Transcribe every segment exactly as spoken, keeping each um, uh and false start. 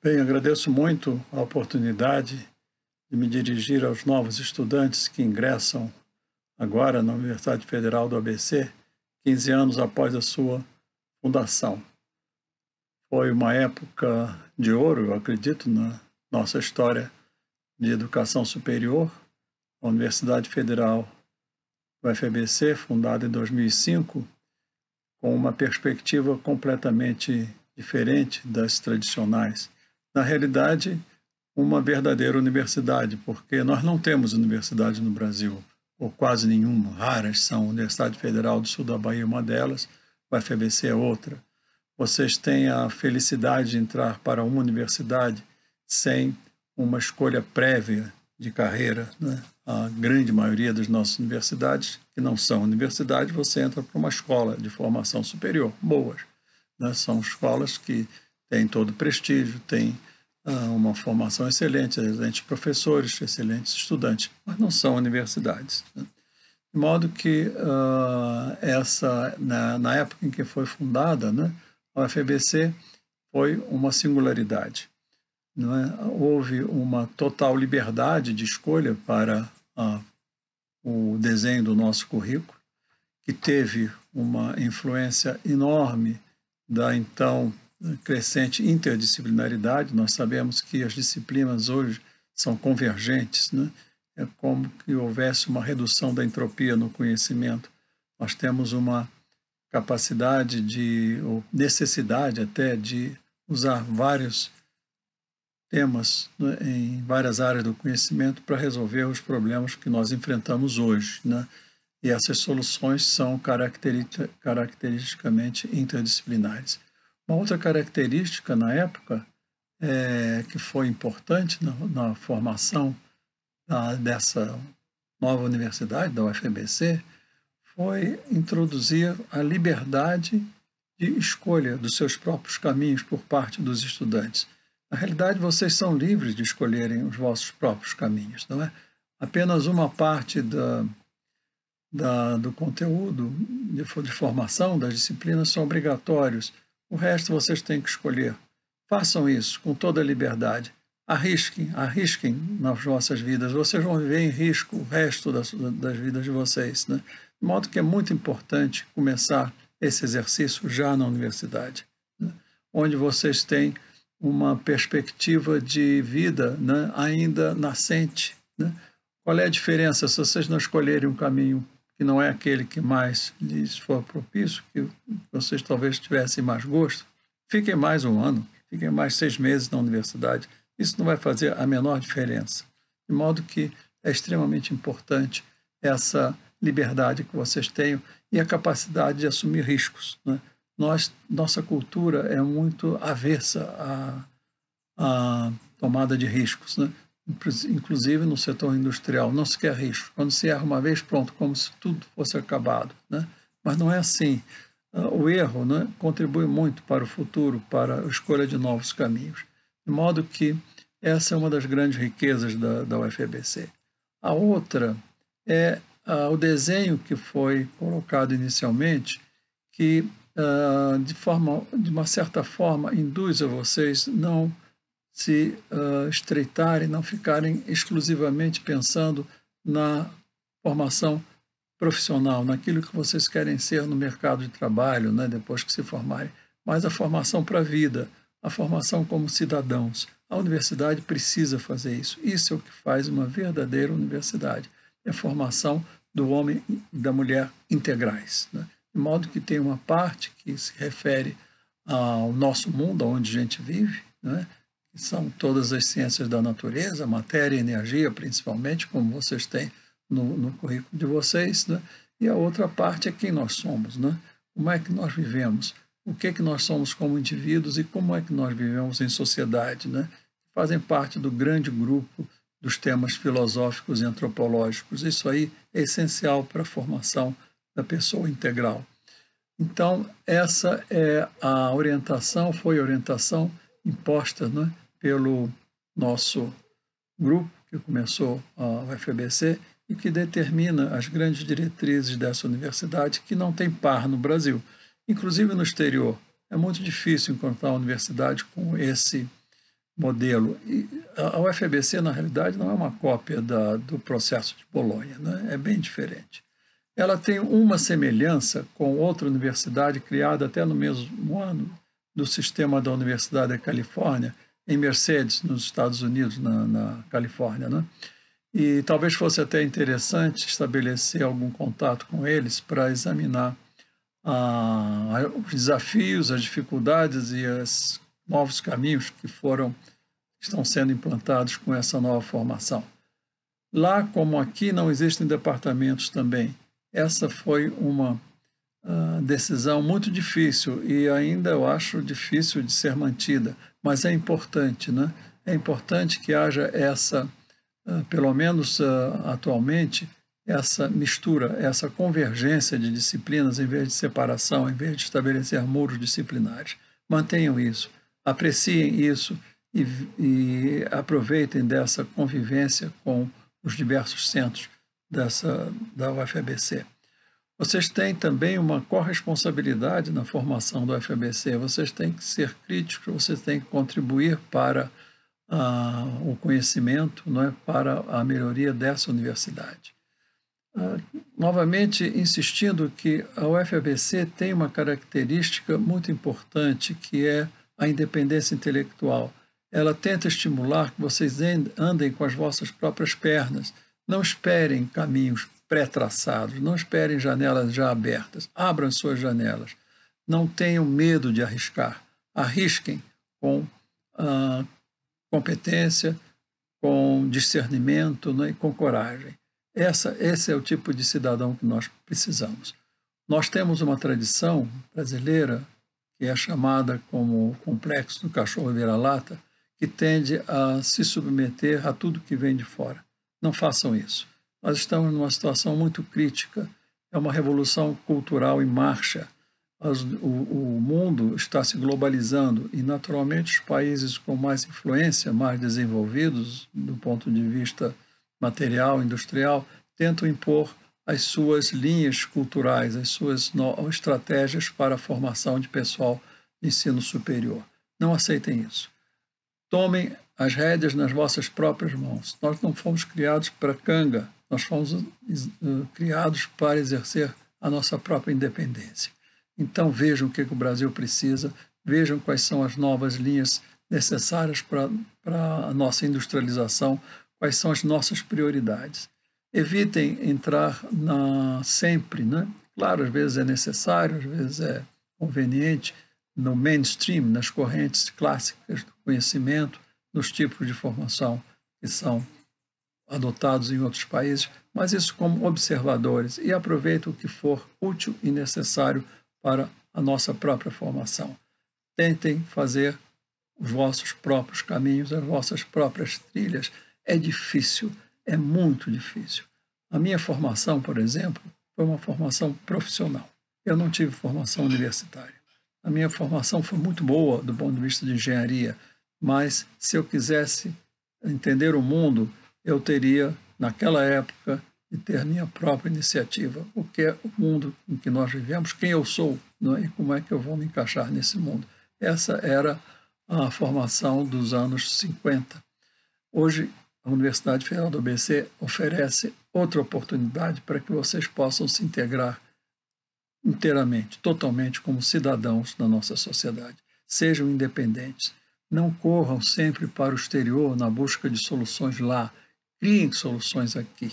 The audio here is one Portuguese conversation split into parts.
Bem, agradeço muito a oportunidade de me dirigir aos novos estudantes que ingressam agora na Universidade Federal do A B C, quinze anos após a sua fundação. Foi uma época de ouro, eu acredito, na nossa história de educação superior. A Universidade Federal do F A B C, fundada em dois mil e cinco, com uma perspectiva completamente diferente das tradicionais. Na realidade, uma verdadeira universidade, porque nós não temos universidade no Brasil, ou quase nenhuma, raras são. A Universidade Federal do Sul da Bahia é uma delas, o F A B C é outra. Vocês têm a felicidade de entrar para uma universidade sem uma escolha prévia de carreira, né? A grande maioria das nossas universidades, que não são universidades, você entra para uma escola de formação superior, boas, né? São escolas que têm todo o prestígio, têm ah, uma formação excelente, excelentes professores, excelentes estudantes, mas não são universidades, né? De modo que ah, essa, na, na época em que foi fundada, né, a U F B C foi uma singularidade. Não é? Houve uma total liberdade de escolha para ah, o desenho do nosso currículo, que teve uma influência enorme da então crescente interdisciplinaridade. Nós sabemos que as disciplinas hoje são convergentes, né? É como que houvesse uma redução da entropia no conhecimento. Nós temos uma capacidade de, ou necessidade até, de usar vários temas, né, em várias áreas do conhecimento para resolver os problemas que nós enfrentamos hoje, né? E essas soluções são caracteristicamente interdisciplinares. Uma outra característica na época é, que foi importante na, na formação da, dessa nova universidade, da U F B C, foi introduzir a liberdade de escolha dos seus próprios caminhos por parte dos estudantes. Na realidade, vocês são livres de escolherem os vossos próprios caminhos, não é? Apenas uma parte da, da, do conteúdo de, de formação das disciplinas são obrigatórios. O resto vocês têm que escolher. Façam isso com toda a liberdade. Arrisquem, arrisquem nas vossas vidas. Vocês vão viver em risco o resto das, das vidas de vocês, né? De modo que é muito importante começar esse exercício já na universidade, né? Onde vocês têm uma perspectiva de vida, né, ainda nascente, né? Qual é a diferença se vocês não escolherem um caminho que não é aquele que mais lhes for propício, que vocês talvez tivessem mais gosto? Fiquem mais um ano, fiquem mais seis meses na universidade, isso não vai fazer a menor diferença. De modo que é extremamente importante essa liberdade que vocês tenham e a capacidade de assumir riscos, né? Nós, nossa cultura é muito avessa à, à tomada de riscos, né? Inclusive no setor industrial, não se quer risco. Quando se erra uma vez, pronto, como se tudo fosse acabado, né? Mas não é assim. O erro, né, contribui muito para o futuro, para a escolha de novos caminhos. De modo que essa é uma das grandes riquezas da, da U F B C. A outra é ah, o desenho que foi colocado inicialmente, que Uh, de, forma, de uma certa forma, induz a vocês não se uh, estreitarem, não ficarem exclusivamente pensando na formação profissional, naquilo que vocês querem ser no mercado de trabalho, né, depois que se formarem, mas a formação para a vida, a formação como cidadãos. A universidade precisa fazer isso. Isso é o que faz uma verdadeira universidade, é a formação do homem e da mulher integrais, né? De modo que tem uma parte que se refere ao nosso mundo, onde a gente vive, né? Que são todas as ciências da natureza, matéria e energia, principalmente, como vocês têm no, no currículo de vocês, né? E a outra parte é quem nós somos, né? Como é que nós vivemos, o que é que nós somos como indivíduos e como é que nós vivemos em sociedade, né? Fazem parte do grande grupo dos temas filosóficos e antropológicos. Isso aí é essencial para a formação da pessoa integral. Então, essa é a orientação, foi a orientação imposta, né, pelo nosso grupo, que começou a U F B C, e que determina as grandes diretrizes dessa universidade, que não tem par no Brasil, inclusive no exterior. É muito difícil encontrar uma universidade com esse modelo. E a U F A B C, na realidade, não é uma cópia da, do processo de Bolonha, né? É bem diferente. Ela tem uma semelhança com outra universidade criada até no mesmo ano do sistema da Universidade da Califórnia, em Mercedes, nos Estados Unidos, na, na Califórnia, né? E talvez fosse até interessante estabelecer algum contato com eles para examinar ah, os desafios, as dificuldades e os novos caminhos que foram, estão sendo implantados com essa nova formação. Lá, como aqui, não existem departamentos também. Essa foi uma ah, decisão muito difícil e ainda eu acho difícil de ser mantida, mas é importante, né? É importante que haja essa... pelo menos uh, atualmente, essa mistura, essa convergência de disciplinas, em vez de separação, em vez de estabelecer muros disciplinares. Mantenham isso, apreciem isso e, e aproveitem dessa convivência com os diversos centros dessa, da U F A B C. Vocês têm também uma corresponsabilidade na formação da U F A B C, vocês têm que ser críticos, vocês têm que contribuir para... Ah, o conhecimento, não é, para a melhoria dessa universidade. Ah, novamente, insistindo que a U F A B C tem uma característica muito importante, que é a independência intelectual. Ela tenta estimular que vocês andem com as vossas próprias pernas, não esperem caminhos pré-traçados, não esperem janelas já abertas, abram suas janelas, não tenham medo de arriscar, arrisquem com ah, competência, com discernimento, né, e com coragem. Essa, esse é o tipo de cidadão que nós precisamos. Nós temos uma tradição brasileira, que é chamada como o complexo do cachorro vira-lata, que tende a se submeter a tudo que vem de fora. Não façam isso. Nós estamos numa situação muito crítica. É uma revolução cultural em marcha. As, o, o mundo está se globalizando e, naturalmente, os países com mais influência, mais desenvolvidos do ponto de vista material, industrial, tentam impor as suas linhas culturais, as suas no, estratégias para a formação de pessoal de ensino superior. Não aceitem isso. Tomem as rédeas nas vossas próprias mãos. Nós não fomos criados para canga, nós fomos uh, criados para exercer a nossa própria independência. Então vejam o que o Brasil precisa, vejam quais são as novas linhas necessárias para a nossa industrialização, quais são as nossas prioridades. Evitem entrar na, sempre, né? Claro, às vezes é necessário, às vezes é conveniente, no mainstream, nas correntes clássicas do conhecimento, nos tipos de formação que são adotados em outros países, mas isso como observadores, e aproveitem o que for útil e necessário para a nossa própria formação. Tentem fazer os vossos próprios caminhos, as vossas próprias trilhas. É difícil, é muito difícil. A minha formação, por exemplo, foi uma formação profissional. Eu não tive formação universitária. A minha formação foi muito boa do ponto de vista de engenharia, mas se eu quisesse entender o mundo, eu teria, naquela época, e ter minha própria iniciativa, o que é o mundo em que nós vivemos, quem eu sou, né, e como é que eu vou me encaixar nesse mundo. Essa era a formação dos anos cinquenta. Hoje, a Universidade Federal do A B C oferece outra oportunidade para que vocês possam se integrar inteiramente, totalmente, como cidadãos na nossa sociedade. Sejam independentes. Não corram sempre para o exterior na busca de soluções lá. Criem soluções aqui.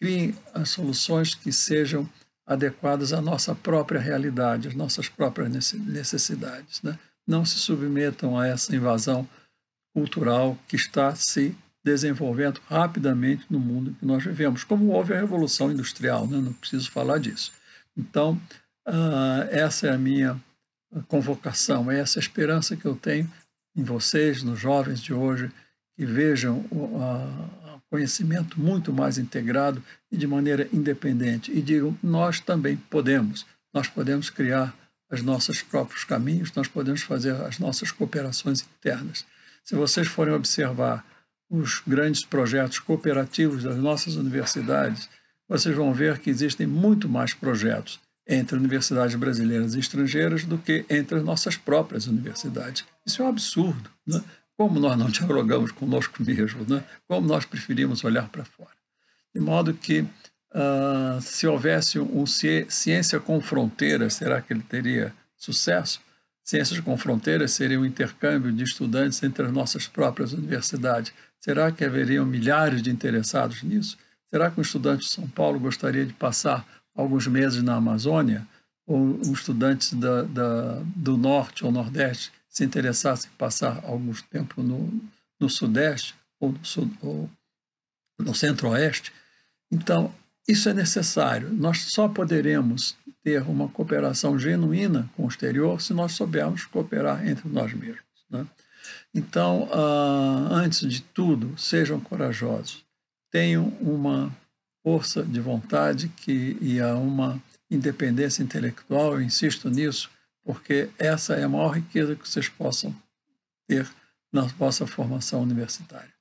Criem as soluções que sejam adequadas à nossa própria realidade, às nossas próprias necessidades, né? Não se submetam a essa invasão cultural que está se desenvolvendo rapidamente no mundo que nós vivemos, como houve a Revolução Industrial, né? Não preciso falar disso. Então, uh, essa é a minha convocação, é essa esperança que eu tenho em vocês, nos jovens de hoje, que vejam a... Uh, conhecimento muito mais integrado e de maneira independente. E digam, nós também podemos. Nós podemos criar os nossos próprios caminhos, nós podemos fazer as nossas cooperações internas. Se vocês forem observar os grandes projetos cooperativos das nossas universidades, vocês vão ver que existem muito mais projetos entre universidades brasileiras e estrangeiras do que entre as nossas próprias universidades. Isso é um absurdo, né? Como nós não dialogamos conosco mesmo, né? Como nós preferimos olhar para fora. De modo que, uh, se houvesse um Ciência com Fronteiras, será que ele teria sucesso? Ciências com Fronteiras seria um intercâmbio de estudantes entre as nossas próprias universidades. Será que haveriam milhares de interessados nisso? Será que um estudante de São Paulo gostaria de passar alguns meses na Amazônia? Ou um estudante da, da, do Norte ou Nordeste se interessasse em passar algum tempo no, no Sudeste ou no, sul, ou no Centro-Oeste? Então, isso é necessário. Nós só poderemos ter uma cooperação genuína com o exterior se nós soubermos cooperar entre nós mesmos, né? Então, uh, antes de tudo, sejam corajosos. Tenham uma força de vontade que, e há uma independência intelectual, eu insisto nisso, porque essa é a maior riqueza que vocês possam ter na vossa formação universitária.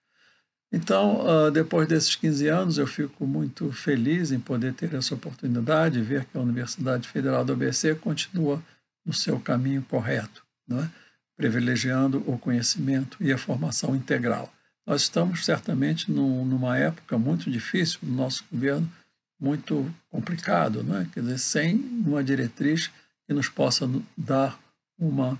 Então, uh, depois desses quinze anos, eu fico muito feliz em poder ter essa oportunidade e ver que a Universidade Federal do A B C continua no seu caminho correto, né? Privilegiando o conhecimento e a formação integral. Nós estamos, certamente, num, numa época muito difícil no nosso governo, muito complicado, né? Quer dizer, sem uma diretriz que nos possa dar uma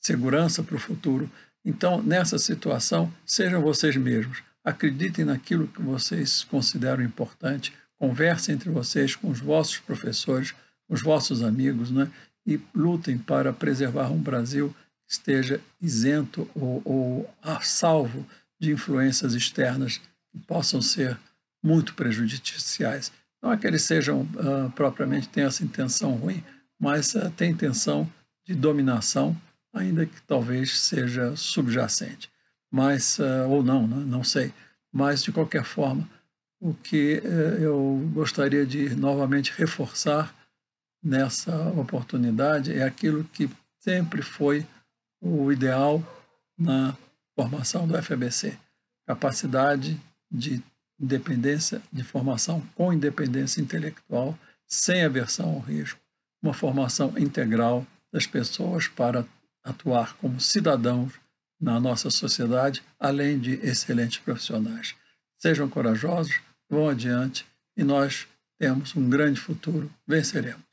segurança para o futuro. Então, nessa situação, sejam vocês mesmos. Acreditem naquilo que vocês consideram importante, conversem entre vocês, com os vossos professores, com os vossos amigos, né? E lutem para preservar um Brasil que esteja isento ou, ou a salvo de influências externas que possam ser muito prejudiciais. Não é que eles sejam, uh, propriamente, tenham essa intenção ruim, mas uh, tem intenção de dominação, ainda que talvez seja subjacente. Mas, uh, ou não, né? Não sei. Mas, de qualquer forma, o que uh, eu gostaria de novamente reforçar nessa oportunidade é aquilo que sempre foi o ideal na formação do F A B C. Capacidade de independência de formação com independência intelectual, sem aversão ao risco, uma formação integral das pessoas para atuar como cidadãos na nossa sociedade, além de excelentes profissionais. Sejam corajosos, vão adiante e nós temos um grande futuro, venceremos.